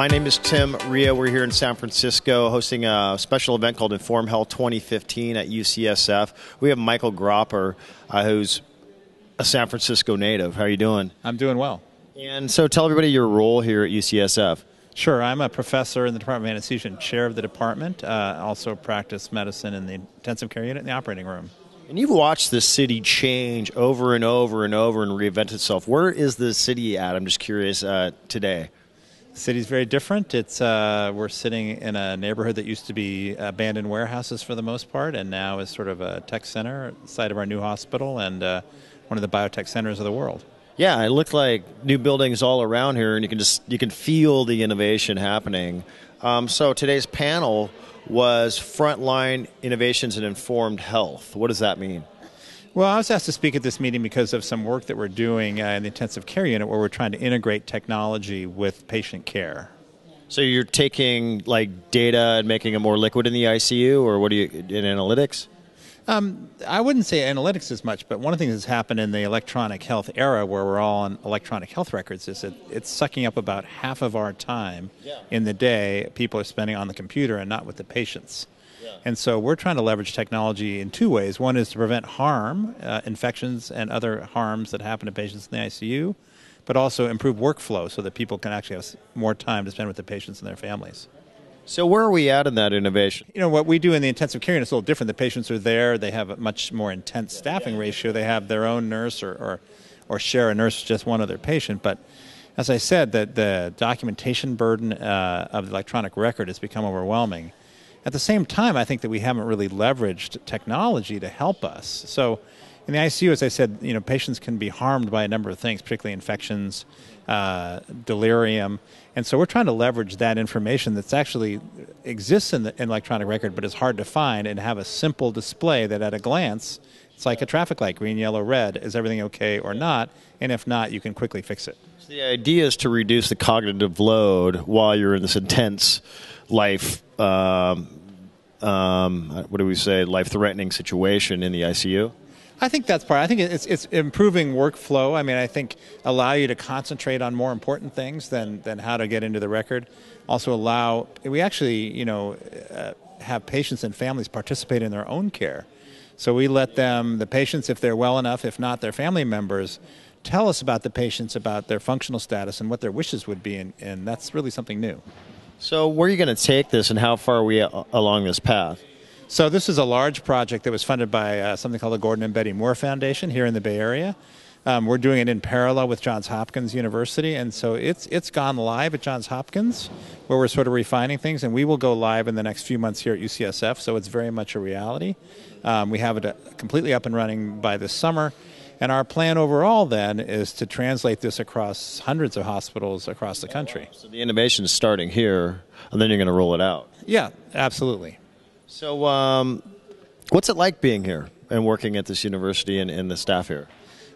My name is Tim Rhea. We're here in San Francisco hosting a special event called Inform Health 2015 at UCSF. We have Michael Gropper, who's a San Francisco native. How are you doing? I'm doing well. And so tell everybody your role here at UCSF. Sure. I'm a professor in the Department of Anesthesia and chair of the department. Also practice medicine in the intensive care unit in the operating room. And you've watched this city change over and over and over and reinvent itself. Where is the city at? I'm just curious today. The city's very different. It's we're sitting in a neighborhood that used to be abandoned warehouses for the most part, and now is sort of a tech center, site of our new hospital, and one of the biotech centers of the world. Yeah, it looked like new buildings all around here, and you can feel the innovation happening. So today's panel was Frontline Innovations in Informed Health. What does that mean? Well, I was asked to speak at this meeting because of some work that we're doing in the intensive care unit where we're trying to integrate technology with patient care. So you're taking like data and making it more liquid in the ICU, or what do you, in analytics? I wouldn't say analytics as much, but one of the things that's happened in the electronic health era where we're all on electronic health records is that it's sucking up about half of our time in the day people are spending on the computer and not with the patients. And so we're trying to leverage technology in two ways. One is to prevent harm, infections and other harms that happen to patients in the ICU, but also improve workflow so that people can actually have more time to spend with the patients and their families. So where are we at in that innovation? You know, what we do in the intensive care unit is a little different. The patients are there. They have a much more intense staffing ratio. They have their own nurse or share a nurse with just one other patient. But as I said, the documentation burden of the electronic record has become overwhelming. At the same time, I think that we haven't really leveraged technology to help us. So in the ICU, as I said, you know, patients can be harmed by a number of things, particularly infections, delirium. And so we're trying to leverage that information that's actually exists in the electronic record but is hard to find, and have a simple display that at a glance, it's like a traffic light, green, yellow, red. Is everything okay or not? And if not, you can quickly fix it. So the idea is to reduce the cognitive load while you're in this intense life, what do we say, life-threatening situation in the ICU? I think that's part. I think it's improving workflow. I mean, I think allow you to concentrate on more important things than how to get into the record. Also allow, we actually, you know, have patients and families participate in their own care. So we let them, the patients, if they're well enough, if not their family members, tell us about the patients, about their functional status and what their wishes would be, and that's really something new. So where are you going to take this, and how far are we along this path? So this is a large project that was funded by something called the Gordon and Betty Moore Foundation here in the Bay Area. We're doing it in parallel with Johns Hopkins University, and so it's gone live at Johns Hopkins, where we're sort of refining things, and we will go live in the next few months here at UCSF, so it's very much a reality. We have it completely up and running by this summer. And our plan overall then is to translate this across hundreds of hospitals across the country. So the innovation is starting here, and then you're going to roll it out. Yeah, absolutely. So what's it like being here and working at this university and the staff here?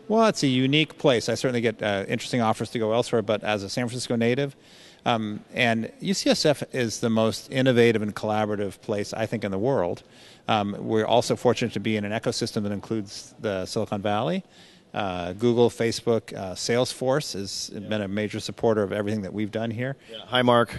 Well, it's a unique place. I certainly get interesting offers to go elsewhere, but as a San Francisco native, and UCSF is the most innovative and collaborative place, I think, in the world. We're also fortunate to be in an ecosystem that includes the Silicon Valley. Google, Facebook, Salesforce has been a major supporter of everything that we've done here. Yeah. Hi, Mark.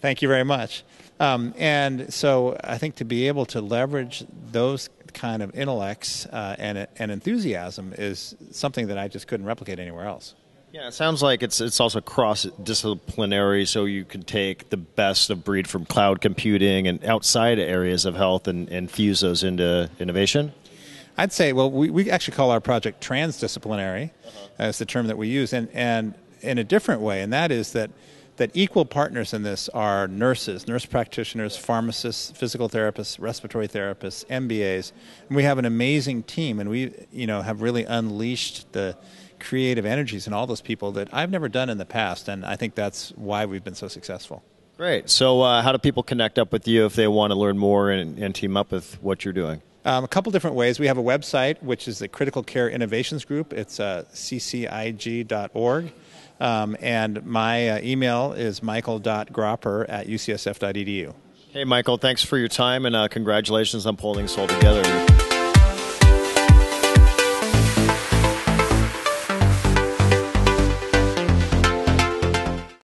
Thank you very much. And so I think to be able to leverage those kind of intellects and enthusiasm is something that I just couldn't replicate anywhere else. Yeah, it sounds like it's also cross-disciplinary, so you can take the best of breed from cloud computing and outside areas of health and fuse those into innovation? I'd say, well, we actually call our project transdisciplinary, as the term that we use, and in a different way, and that is that equal partners in this are nurses, nurse practitioners, pharmacists, physical therapists, respiratory therapists, MBAs, and we have an amazing team, and we, you know, have really unleashed the creative energies in all those people that I've never done in the past, and I think that's why we've been so successful. Great. So how do people connect up with you if they want to learn more and team up with what you're doing? A couple different ways. We have a website, which is the Critical Care Innovations Group. It's ccig.org, and my email is michael.gropper@ucsf.edu. Hey, Michael, thanks for your time, and congratulations on pulling this all together.